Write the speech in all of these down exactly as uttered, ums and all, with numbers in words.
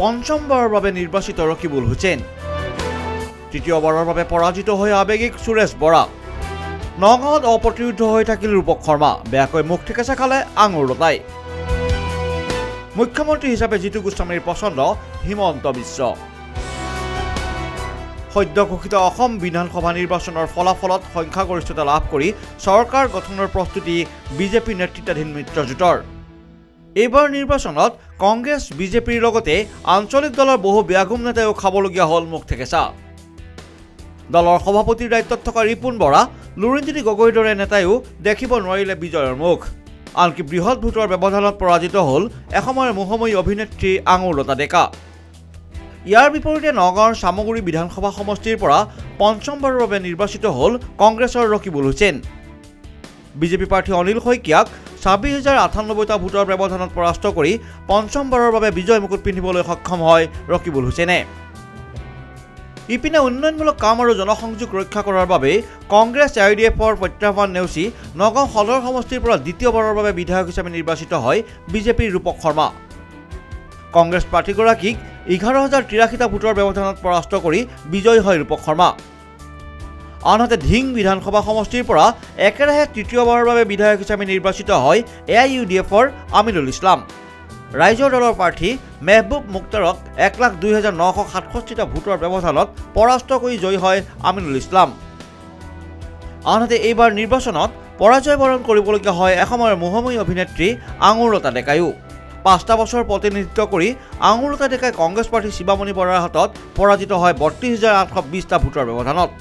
পঞ্চমবাৰৰ বাবে নিৰ্বাচিত ৰকিবুল হুছেইন তৃতীয়বাৰৰ বাবে পৰাজিত হৈ আবেগিক সুৰেশ বৰা নগাঁৱত অপ্ৰতিৰোধ হৈ থাকিল ৰূপক শৰ্মা বেয়াকৈ মুখ ঠেকেচা খালে আঙুৰলতাই মুখ্যমন্ত্ৰী হিচাপে জিতু গোস্বামীৰ পছন্দ হিমন্ত বিশ্ব সদ্য ঘোষিত অসম বিধানসভা নিৰ্বাচনৰ ফলাফলত সংখ্যাগৰিষ্ঠতা লাভ কৰি চৰকাৰ গঠনৰ প্ৰস্তুতি বিজেপি নেতৃত্বাধীন মিত্ৰজোঁটৰ এইবাৰ নিৰ্বাচনত কংগ্ৰেছ বিজেপিৰ লগতে আঞ্চলিক দলৰ বহু ব্যাগুম নেতাও খাবলগীয়া হল মুখ থেকেচা দলৰ সভাপতিৰ দায়িত্বত থকা ৰিপুন বৰা লুৰিণজ্যোতি গগৈৰ দৰে নেতায়ো দেখিব নোৱাৰিলে বিজয়ৰ মুখ আনকি বৃহৎ ভোটৰ ব্যৱধানত পৰাজিত হল এসময়ৰ মোহময়ী অভিনেত্ৰী আঙুলতা ডেকা ইয়াৰ বিপৰীতে নগাঁৱৰ সামগুৰি বিধানসভা সমষ্টিৰ পৰা পঞ্চমবাৰৰ বাবে নিৰ্বাচিত হল কংগ্ৰেছৰ ৰকিবুল হুছেইন বিজেপি প্ৰাৰ্থী অনিল শইকীয়াক ছাব্বিছ হাজাৰ আঠানব্বৈটা ভোটৰ ব্যৱধানত পৰাস্ত কৰি পঞ্চমবাৰৰ বাবে বিজয় মুকুট পিন্ধিবলৈ সক্ষম হয় ৰকিবুল হুছেইনে ইপিনে উন্নয়নমূলক কাম আৰু জনসংযোগ ৰক্ষা কৰাৰ বাবে কংগ্ৰেছ আই ডি এফৰ প্ৰত্যাহ্বান নেওচি নগাঁও সদৰ সমষ্টিৰ পৰা দ্বিতীয়বাৰৰ বাবে বিধায়ক হিচাপে নিৰ্বাচিত হয় বিজেপিৰ ৰূপক শৰ্মা কংগ্ৰেছ প্ৰাৰ্থীগৰাকীক এঘাৰ হাজাৰ তিৰাশীটা ভোটৰ ব্যৱধানত পৰাস্ত কৰি বিজয়ী হয় ৰূপক শৰ্মা আনহাতে ধিং বিধানসভা সমষ্টিৰ পৰা একেৰাহে তৃতীয়বাৰৰ বাবে বিধায়ক হিচাপে নিৰ্বাচিত হয় এ আই ইউ ডি এফৰ আমিনুল ইছলাম ৰাইজৰ দলৰ প্ৰাৰ্থী মেহবুব মুক্তাৰক এক লাখ দুই হাজাৰ নশ সাতষষ্ঠিটা ভোটৰ ব্যৱধানত পৰাস্ত কৰি জয়ী হয় আমিনুল ইছলাম আনহাতে এইবাৰ নিৰ্বাচনত পৰাজয় বৰণ কৰিবলগীয়া হয় এসময়ৰ মোহময়ী অভিনেত্ৰী আঙুৰলতা ডেকায়ো পাঁচটা বছৰ প্ৰতিনিধিত্ব কৰি আঙুৰলতা ডেকাই কংগ্ৰেছ প্ৰাৰ্থী শিৱামণি বৰাৰ হাতত পৰাজিত হয় বত্ৰিছ হাজাৰ আঠশ বিছটা ভোটৰ ব্যৱধানত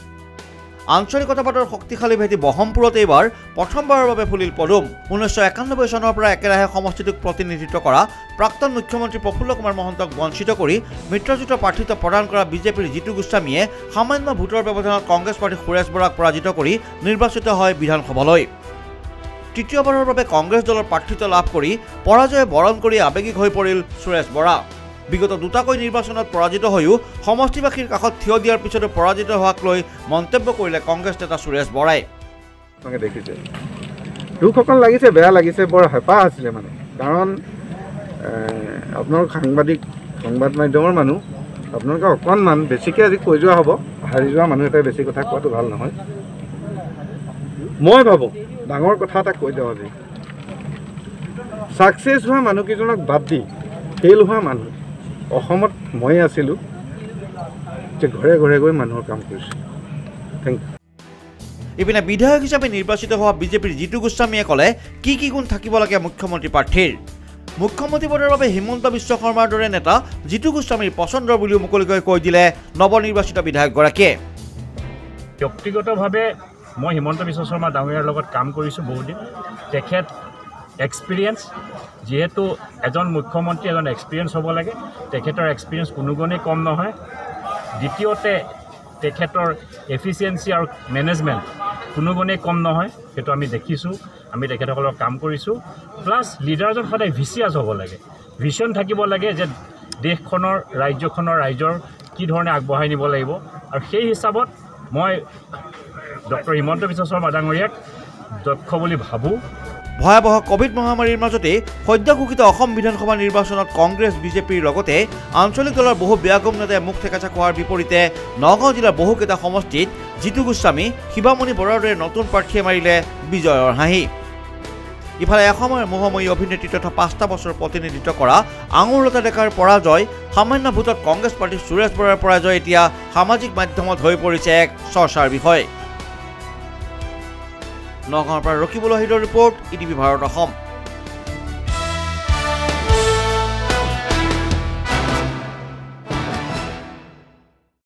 আঞ্চলিকতাবাদৰ শক্তিশালী ভেটি বহমপুৰত এইবাৰ প্ৰথমবাৰৰ বাবে ফুলিল পদুম ঊনৈছশ একানব্বৈ চনৰ পৰা একেৰাহে সমষ্টিটোক প্ৰতিনিধিত্ব কৰা প্ৰাক্তন মুখ্যমন্ত্ৰী প্ৰফুল্ল কুমাৰ মহন্তক বঞ্চিত কৰি মিত্ৰজোঁটৰ প্ৰাৰ্থিত্ব প্ৰদান কৰা বিজেপিৰ জিতু গোস্বামীয়ে সামান্য ভোটৰ ব্যৱধানত কংগ্ৰেছ প্ৰাৰ্থী সুৰেশ বৰাক পৰাজিত কৰি নিৰ্বাচিত হয় বিধানসভালৈ তৃতীয়বাৰৰ বাবে কংগ্ৰেছ দলৰ প্ৰাৰ্থিত্ব লাভ কৰি পৰাজয় বৰণ কৰি আৱেগিক হৈ পৰিল সুৰেশ বৰা বিগত দুটাকৈ নিৰ্বাচনত পৰাজিত হৈও সমষ্টিবাসীৰ কাষত থিয় দিয়াৰ পিছতো পৰাজিত হোৱাক লৈ মন্তব্য কৰিলে কংগ্ৰেছ নেতা সুৰেশ বৰাই দেখিছে দুখ অকণ লাগিছে বেয়া লাগিছে বৰ হেঁপাহ আছিলে মানে কাৰণ আপোনাৰ সাংবাদিক সংবাদ মাধ্যমৰ মানুহ আপোনালোকে অকণমান বেছিকৈ আজি কৈ যোৱা হ'ব হাৰি যোৱা মানুহ এটাই বেছি কথা কোৱাটো ভাল নহয় মই ভাবোঁ ডাঙৰ কথা এটা কৈ দিওঁ আজি ছাকচেছ হোৱা মানুহকেইজনক বাদ দি ফেইল হোৱা মানুহ অসমত মই আছিলোঁ যে ঘৰে ঘৰে গৈ মানুহৰ কাম কৰিছোঁ থেংক ইউ ইপিনে বিধায়ক হিচাপে নিৰ্বাচিত হোৱা বিজেপিৰ জিতু গোস্বামীয়ে ক'লে কি কি গুণ থাকিব লাগে মুখ্যমন্ত্ৰী প্ৰাৰ্থীৰ মুখ্যমন্ত্ৰী পদৰ বাবে হিমন্ত বিশ্ব শৰ্মাৰ দৰে নেতা জিতু গোস্বামীৰ পচন্দৰ বুলিও মুকলিকৈ কৈ দিলে নৱনিৰ্বাচিত বিধায়কগৰাকীয়ে ব্যক্তিগতভাৱে মই হিমন্ত বিশ্ব শৰ্মা ডাঙৰীয়াৰ লগত কাম কৰিছোঁ বহুদিন তেখেত এক্সপিৰিয়েঞ্চ যিহেতু এজন মুখ্যমন্ত্ৰী এজন এক্সপিৰিয়েঞ্চ হ'ব লাগে তেখেতৰ এক্সপিৰিয়েঞ্চ কোনো গুণেই কম নহয় দ্বিতীয়তে তেখেতৰ এফিচিয়েঞ্চি আৰু মেনেজমেণ্ট কোনো গুণেই কম নহয় সেইটো আমি দেখিছোঁ আমি তেখেতসকলৰ কাম কৰিছোঁ প্লাছ লিডাৰজন সদায় ভিচিয়াছ হ'ব লাগে ভিছন থাকিব লাগে যে দেশখনৰ ৰাজ্যখনৰ ৰাইজৰ কি ধৰণে আগবঢ়াই নিব লাগিব আৰু সেই হিচাপত মই ডক্টৰ হিমন্ত বিশ্ব শৰ্মা ডাঙৰীয়াক দক্ষ বুলি ভাবোঁ ভয়াবহ কোভিড মহামাৰীৰ মাজতে সদ্য ঘোষিত অসম বিধানসভা নিৰ্বাচনত কংগ্ৰেছ বিজেপিৰ লগতে আঞ্চলিক দলৰ বহু ব্যাগম নেতাই মুখ থেকেচা খোৱাৰ বিপৰীতে নগাঁও জিলাৰ বহুকেইটা সমষ্টিত জিতু গোস্বামী শিৱামণি বৰাৰ দৰে নতুন প্ৰাৰ্থীয়ে মাৰিলে বিজয়ৰ হাঁহি ইফালে এসময়ৰ মোহময়ী অভিনেত্ৰী তথা পাঁচটা বছৰ প্ৰতিনিধিত্ব কৰা আঙুৰলতা ডেকাৰ পৰাজয় সামান্য ভোটত কংগ্ৰেছ প্ৰাৰ্থী সুৰেশ বৰাৰ পৰাজয় এতিয়া সামাজিক মাধ্যমত হৈ পৰিছে এক চৰ্চাৰ বিষয় নগাঁৱৰ পৰা ৰকিবুল হুছেইনৰ ৰিপৰ্ট ইটিভি ভাৰত অসম।